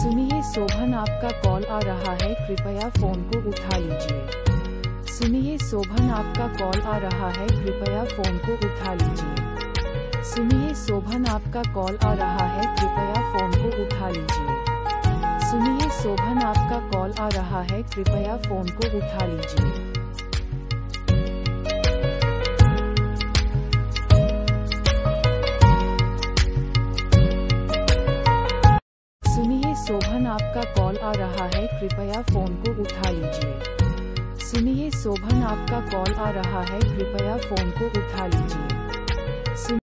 सुनिए शोभन, आपका कॉल आ रहा है, कृपया फोन को उठा लीजिए। सुनिए शोभन, आपका कॉल आ रहा है, कृपया फोन को उठा लीजिए। सुनिए शोभन, आपका कॉल आ रहा है, कृपया फोन को उठा लीजिए। सुनिए शोभन, आपका कॉल आ रहा है, कृपया फोन को उठा लीजिए। शोभन, आपका कॉल आ रहा है, कृपया फोन को उठा लीजिए। सुनिए शोभन, आपका कॉल आ रहा है, कृपया फोन को उठा लीजिए।